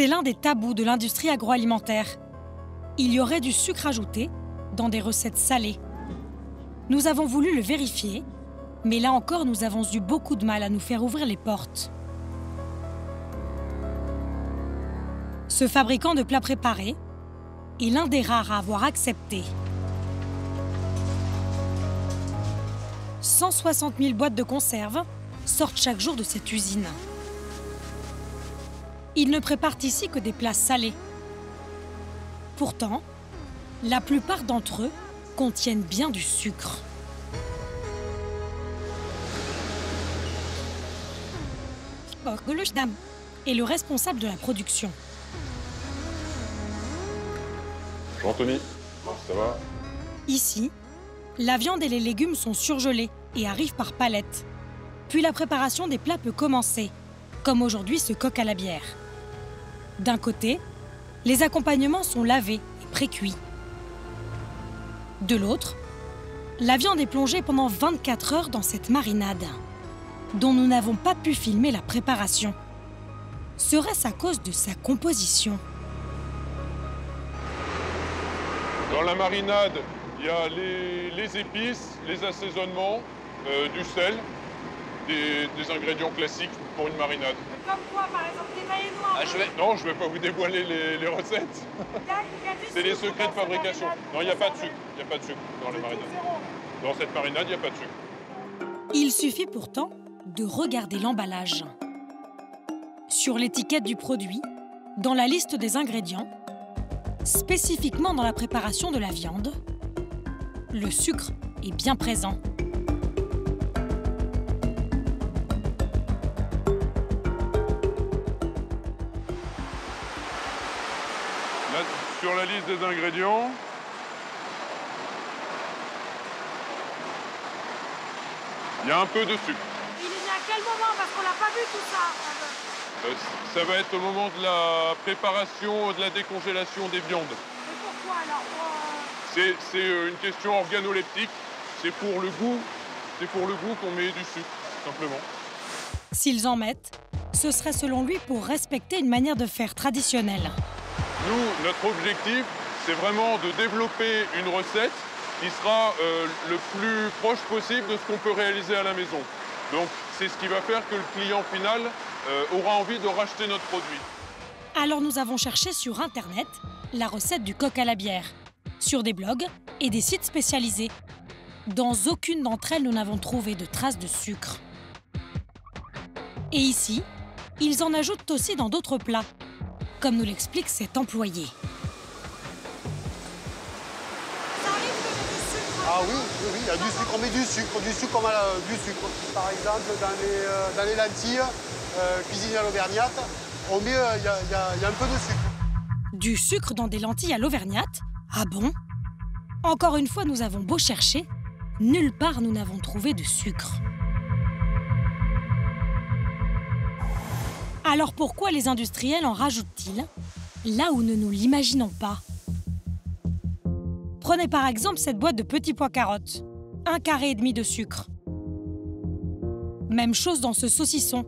C'est l'un des tabous de l'industrie agroalimentaire. Il y aurait du sucre ajouté dans des recettes salées. Nous avons voulu le vérifier, mais là encore, nous avons eu beaucoup de mal à nous faire ouvrir les portes. Ce fabricant de plats préparés est l'un des rares à avoir accepté. 160 000 boîtes de conserve sortent chaque jour de cette usine. Ils ne préparent ici que des plats salés. Pourtant, la plupart d'entre eux contiennent bien du sucre. Bakulushdam est le responsable de la production. Bonjour Anthony, ça va? Ici, la viande et les légumes sont surgelés et arrivent par palette. Puis la préparation des plats peut commencer, comme aujourd'hui ce coq à la bière. D'un côté, les accompagnements sont lavés et pré-cuits. De l'autre, la viande est plongée pendant 24 heures dans cette marinade, dont nous n'avons pas pu filmer la préparation. Serait-ce à cause de sa composition? Dans la marinade, il y a les épices, les assaisonnements, du sel, des ingrédients classiques pour une marinade. Comme quoi, par exemple, des maillots noirs? Non, je ne vais pas vous dévoiler les recettes. C'est les secrets de fabrication. Non, il n'y a pas de sucre. Il n'y a pas de sucre dans les marinades. Dans cette marinade, il n'y a pas de sucre. Il suffit pourtant de regarder l'emballage. Sur l'étiquette du produit, dans la liste des ingrédients, spécifiquement dans la préparation de la viande, le sucre est bien présent. Là, sur la liste des ingrédients, il y a un peu de sucre. Il est mis à quel moment? Parce qu'on n'a pas vu tout ça. Ça va être au moment de la préparation, de la décongélation des viandes. Et pourquoi alors? C'est une question organoleptique. C'est pour le goût. C'est pour le goût qu'on met du sucre, simplement. S'ils en mettent, ce serait selon lui pour respecter une manière de faire traditionnelle. Nous, notre objectif, c'est vraiment de développer une recette qui sera le plus proche possible de ce qu'on peut réaliser à la maison. Donc, c'est ce qui va faire que le client final aura envie de racheter notre produit. Alors nous avons cherché sur Internet la recette du coq à la bière, sur des blogs et des sites spécialisés. Dans aucune d'entre elles, nous n'avons trouvé de traces de sucre. Et ici, ils en ajoutent aussi dans d'autres plats, comme nous l'explique cet employé. Ah oui, oui, il y a du sucre, on met du sucre comme du sucre. Par exemple, dans les lentilles, cuisine à l'auvergnate, on met, il y a un peu de sucre. Du sucre dans des lentilles à l'auvergnate? Ah bon? Encore une fois, nous avons beau chercher, nulle part nous n'avons trouvé de sucre. Alors pourquoi les industriels en rajoutent-ils là où ne nous l'imaginons pas? Prenez par exemple cette boîte de petits pois carottes, 1,5 carré de sucre. Même chose dans ce saucisson.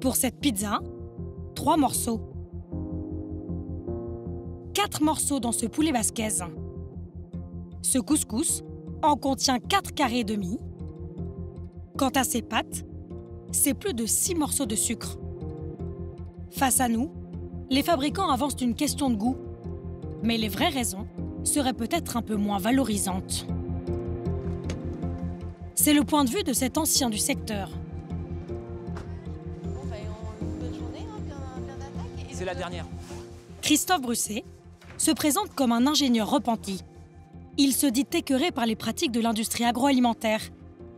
Pour cette pizza, 3 morceaux. 4 morceaux dans ce poulet basquaise. Ce couscous en contient 4,5 carrés. Quant à ces pâtes, c'est plus de 6 morceaux de sucre. Face à nous, les fabricants avancent une question de goût, mais les vraies raisons seraient peut-être un peu moins valorisantes. C'est le point de vue de cet ancien du secteur. C'est la dernière. Christophe Brusset se présente comme un ingénieur repenti. Il se dit écœuré par les pratiques de l'industrie agroalimentaire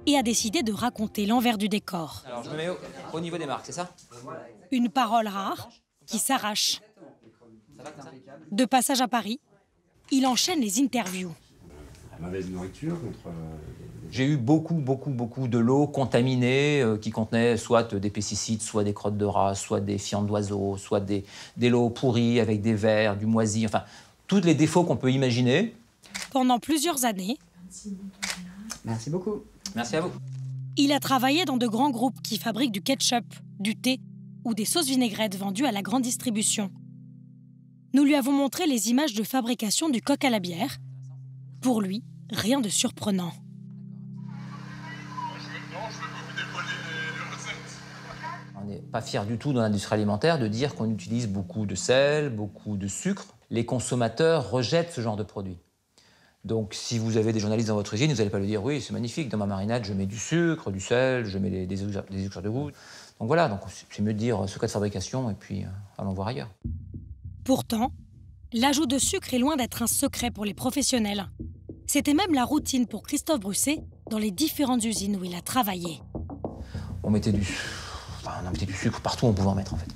et a décidé de raconter l'envers du décor. Alors je me mets au niveau des marques, c'est ça? Une parole rare qui s'arrache. De passage à Paris, il enchaîne les interviews. Mauvaise nourriture contre... J'ai eu beaucoup de l'eau contaminée qui contenait soit des pesticides, soit des crottes de rats, soit des fientes d'oiseaux, soit des lots pourris avec des vers, du moisi, enfin, tous les défauts qu'on peut imaginer. Pendant plusieurs années... Merci beaucoup. Merci à vous. Il a travaillé dans de grands groupes qui fabriquent du ketchup, du thé ou des sauces vinaigrettes vendues à la grande distribution. Nous lui avons montré les images de fabrication du coq à la bière. Pour lui, rien de surprenant. On n'est pas fiers du tout dans l'industrie alimentaire de dire qu'on utilise beaucoup de sel, beaucoup de sucre. Les consommateurs rejettent ce genre de produits. Donc si vous avez des journalistes dans votre usine, vous n'allez pas leur dire « oui, c'est magnifique, dans ma marinade, je mets du sucre, du sel, je mets des éclairs de goût ». Donc voilà, donc c'est mieux de dire ce cas de fabrication et puis allons voir ailleurs. Pourtant, l'ajout de sucre est loin d'être un secret pour les professionnels. C'était même la routine pour Christophe Brusset dans les différentes usines où il a travaillé. On mettait du sucre partout où on pouvait en mettre, en fait.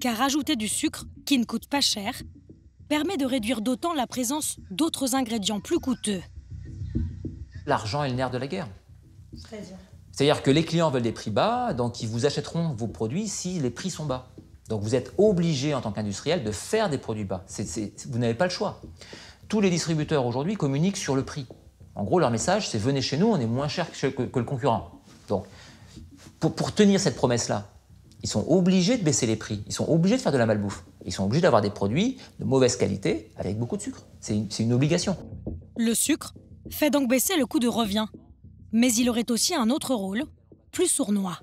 Car ajouter du sucre, qui ne coûte pas cher, permet de réduire d'autant la présence d'autres ingrédients plus coûteux. L'argent est le nerf de la guerre. C'est-à-dire que les clients veulent des prix bas, donc ils vous achèteront vos produits si les prix sont bas. Donc vous êtes obligé, en tant qu'industriel, de faire des produits bas. Vous n'avez pas le choix. Tous les distributeurs aujourd'hui communiquent sur le prix. En gros, leur message, c'est « venez chez nous, on est moins cher que le concurrent ». Donc, pour tenir cette promesse-là, ils sont obligés de baisser les prix, ils sont obligés de faire de la malbouffe, ils sont obligés d'avoir des produits de mauvaise qualité avec beaucoup de sucre. C'est une obligation. Le sucre fait donc baisser le coût de revient. Mais il aurait aussi un autre rôle, plus sournois.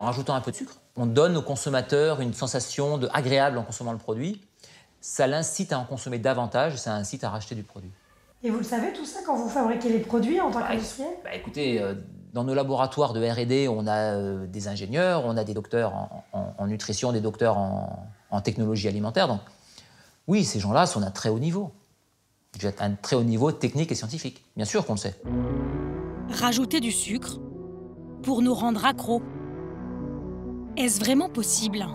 En rajoutant un peu de sucre, on donne aux consommateurs une sensation agréable en consommant le produit. Ça l'incite à en consommer davantage, ça incite à racheter du produit. Et vous le savez tout ça quand vous fabriquez les produits en tant qu'industriel ? Écoutez, dans nos laboratoires de R&D, on a des ingénieurs, on a des docteurs en nutrition, des docteurs en technologie alimentaire. Donc, oui, ces gens-là sont d'un très haut niveau. Un très haut niveau technique et scientifique. Bien sûr qu'on le sait. Rajouter du sucre pour nous rendre accros. Est-ce vraiment possible?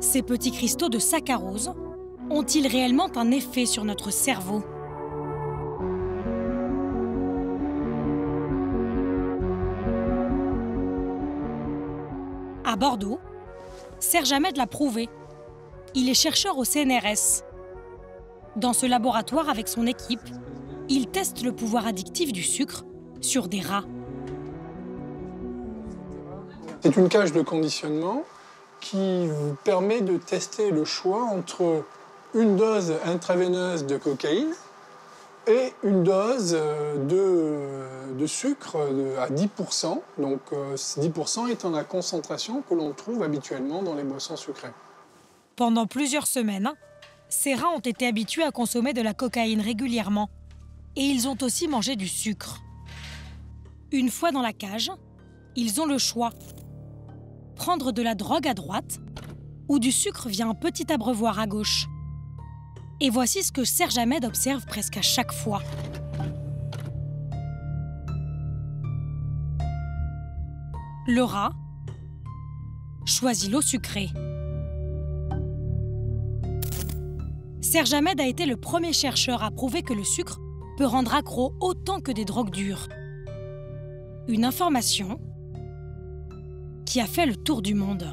Ces petits cristaux de saccharose ont-ils réellement un effet sur notre cerveau? À Bordeaux, Serge Ahmed l'a prouvé. Il est chercheur au CNRS. Dans ce laboratoire, avec son équipe, il teste le pouvoir addictif du sucre sur des rats. C'est une cage de conditionnement qui vous permet de tester le choix entre une dose intraveineuse de cocaïne et une dose de sucre à 10%. Donc 10% étant la concentration que l'on trouve habituellement dans les boissons sucrées. Pendant plusieurs semaines, ces rats ont été habitués à consommer de la cocaïne régulièrement. Et ils ont aussi mangé du sucre. Une fois dans la cage, ils ont le choix. Prendre de la drogue à droite ou du sucre via un petit abreuvoir à gauche. Et voici ce que Serge Ahmed observe presque à chaque fois. Le rat choisit l'eau sucrée. Serge Ahmed a été le premier chercheur à prouver que le sucre peut rendre accro autant que des drogues dures. Une information qui a fait le tour du monde.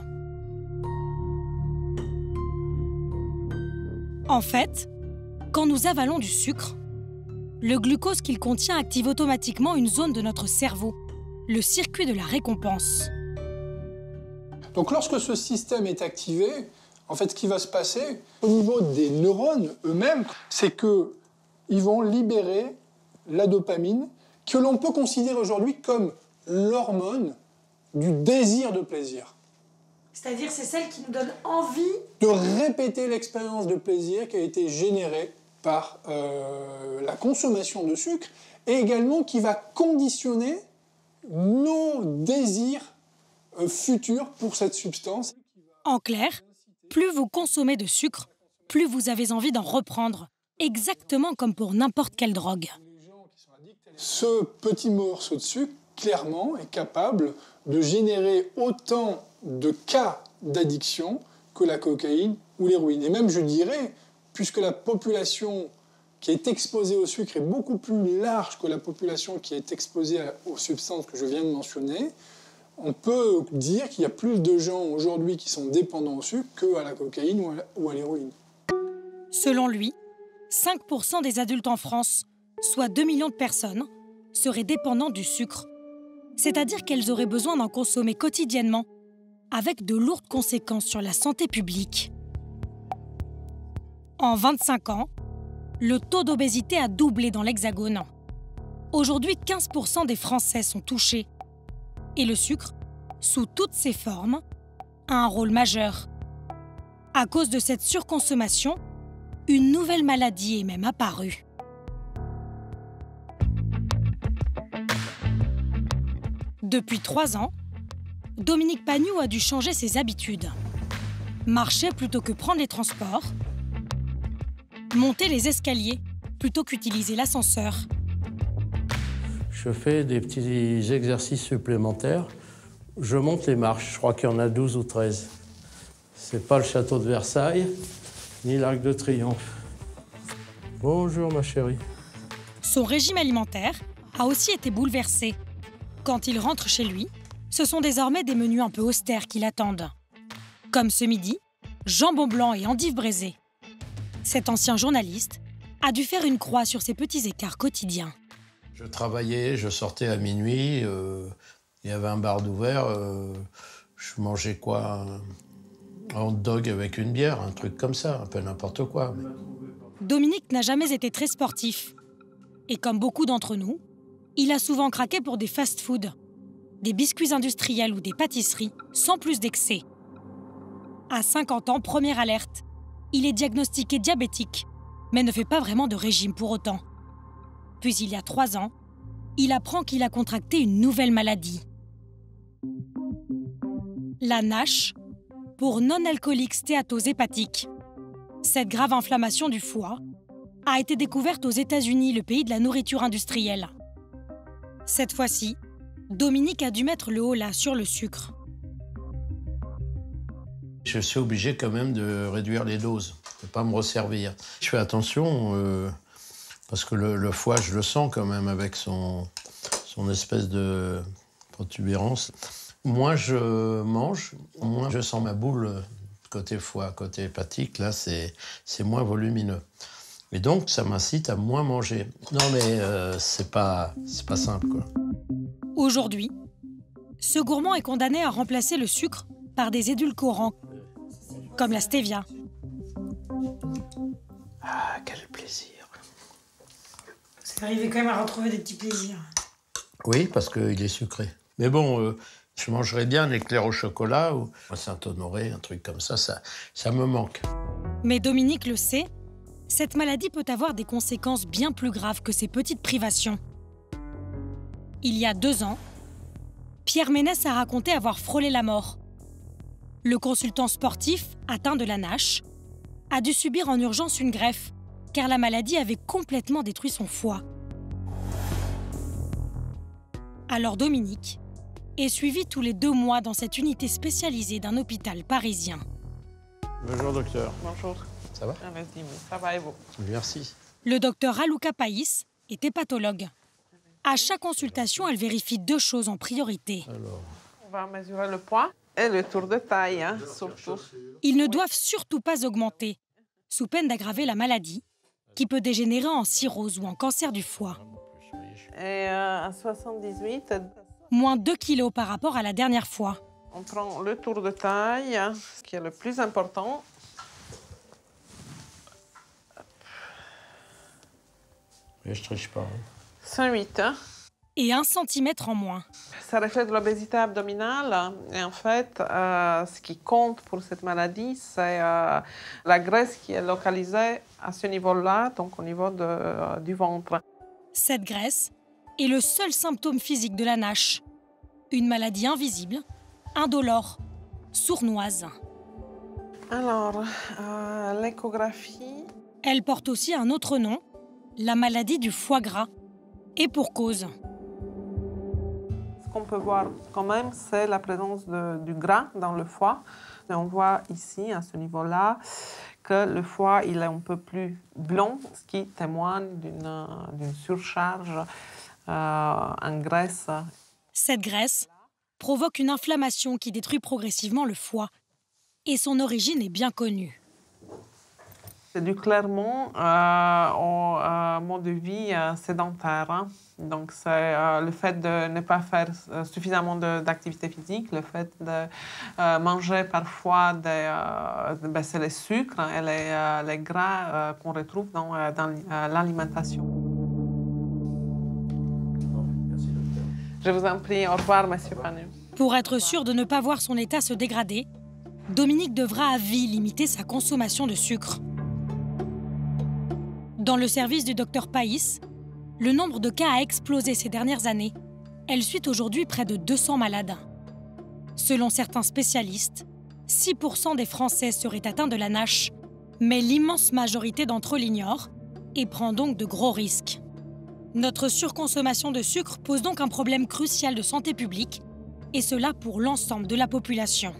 En fait, quand nous avalons du sucre, le glucose qu'il contient active automatiquement une zone de notre cerveau, le circuit de la récompense. Donc lorsque ce système est activé, en fait, ce qui va se passer au niveau des neurones eux-mêmes, c'est que ils vont libérer la dopamine que l'on peut considérer aujourd'hui comme l'hormone du désir de plaisir. C'est-à-dire c'est celle qui nous donne envie de répéter l'expérience de plaisir qui a été générée par la consommation de sucre et également qui va conditionner nos désirs futurs pour cette substance. En clair, plus vous consommez de sucre, plus vous avez envie d'en reprendre. Exactement comme pour n'importe quelle drogue. Ce petit morceau de sucre, clairement, est capable de générer autant de cas d'addiction que la cocaïne ou l'héroïne. Et même, je dirais, puisque la population qui est exposée au sucre est beaucoup plus large que la population qui est exposée aux substances que je viens de mentionner, on peut dire qu'il y a plus de gens aujourd'hui qui sont dépendants au sucre qu'à la cocaïne ou à l'héroïne. Selon lui, 5% des adultes en France, soit 2 millions de personnes, seraient dépendants du sucre. c'est-à-dire qu'elles auraient besoin d'en consommer quotidiennement, avec de lourdes conséquences sur la santé publique. En 25 ans, le taux d'obésité a doublé dans l'Hexagone. Aujourd'hui, 15% des Français sont touchés. Et le sucre, sous toutes ses formes, a un rôle majeur. À cause de cette surconsommation, une nouvelle maladie est même apparue. Depuis 3 ans, Dominique Pagnou a dû changer ses habitudes. Marcher plutôt que prendre les transports, monter les escaliers plutôt qu'utiliser l'ascenseur. Je fais des petits exercices supplémentaires. Je monte les marches, je crois qu'il y en a 12 ou 13. C'est pas le château de Versailles, ni l'Arc de Triomphe. Bonjour ma chérie. Son régime alimentaire a aussi été bouleversé. Quand il rentre chez lui, ce sont désormais des menus un peu austères qui l'attendent. Comme ce midi, jambon blanc et endives braisées. Cet ancien journaliste a dû faire une croix sur ses petits écarts quotidiens. Je travaillais, je sortais à minuit, il y avait un bar d'ouvert, je mangeais quoi, un hot dog avec une bière, un truc comme ça, un peu n'importe quoi. Mais... Dominique n'a jamais été très sportif. Et comme beaucoup d'entre nous, il a souvent craqué pour des fast-foods, des biscuits industriels ou des pâtisseries, sans plus d'excès. À 50 ans, première alerte, il est diagnostiqué diabétique, mais ne fait pas vraiment de régime pour autant. Puis il y a 3 ans, il apprend qu'il a contracté une nouvelle maladie. La NASH, pour non-alcoolique stéatose hépatique. Cette grave inflammation du foie a été découverte aux États-Unis, le pays de la nourriture industrielle. Cette fois-ci, Dominique a dû mettre le holà sur le sucre. Je suis obligé quand même de réduire les doses, de ne pas me resservir. Je fais attention, parce que le foie, je le sens quand même avec son espèce de protubérance. Moins je mange, moins je sens ma boule côté foie, côté hépatique. Là, c'est moins volumineux. Et donc, ça m'incite à moins manger. Non, mais c'est pas simple, quoi. Aujourd'hui, ce gourmand est condamné à remplacer le sucre par des édulcorants, comme la stevia. Ah, quel plaisir. Vous arrivez quand même à retrouver des petits plaisirs. Oui, parce qu'il est sucré. Mais bon, je mangerais bien un éclair au chocolat ou un Saint-Honoré, un truc comme ça, ça me manque. Mais Dominique le sait, cette maladie peut avoir des conséquences bien plus graves que ces petites privations. Il y a 2 ans, Pierre Ménès a raconté avoir frôlé la mort. Le consultant sportif, atteint de la NASH, a dû subir en urgence une greffe, car la maladie avait complètement détruit son foie. Alors Dominique est suivi tous les 2 mois dans cette unité spécialisée d'un hôpital parisien. Bonjour docteur. Bonjour. Ça va? Ça va et vous? Merci. Le docteur Alouka Païs est hépatologue. À chaque consultation, elle vérifie 2 choses en priorité. Alors... On va mesurer le poids et le tour de taille, hein, surtout. Ils ne doivent surtout pas augmenter, sous peine d'aggraver la maladie, qui peut dégénérer en cirrhose ou en cancer du foie. Et à 78... Moins 2 kilos par rapport à la dernière fois. On prend le tour de taille, ce qui est le plus important. Mais je triche pas. Hein. 108. Hein. Et 1 cm en moins. Ça reflète l'obésité abdominale. Et en fait, ce qui compte pour cette maladie, c'est la graisse qui est localisée à ce niveau-là, donc au niveau du ventre. Cette graisse est le seul symptôme physique de la NASH. Une maladie invisible, indolore, sournoise. Alors, l'échographie... Elle porte aussi un autre nom, la maladie du foie gras. Et pour cause. Ce qu'on peut voir quand même, c'est la présence du gras dans le foie. Et on voit ici, à ce niveau-là, que le foie il est un peu plus blanc, ce qui témoigne d'une surcharge en graisse. Cette graisse provoque une inflammation qui détruit progressivement le foie. Et son origine est bien connue. C'est dû clairement au mode de vie sédentaire. Hein. Donc, c'est le fait de ne pas faire suffisamment d'activité physique, le fait de manger parfois, ben, c'est les sucres et les gras qu'on retrouve dans l'alimentation. Je vous en prie, au revoir, monsieur Pagnou. Pour être sûr de ne pas voir son état se dégrader, Dominique devra à vie limiter sa consommation de sucre. Dans le service du docteur Païs, le nombre de cas a explosé ces dernières années. Elle suit aujourd'hui près de 200 malades. Selon certains spécialistes, 6% des Français seraient atteints de la NASH, mais l'immense majorité d'entre eux l'ignore et prend donc de gros risques. Notre surconsommation de sucre pose donc un problème crucial de santé publique, et cela pour l'ensemble de la population.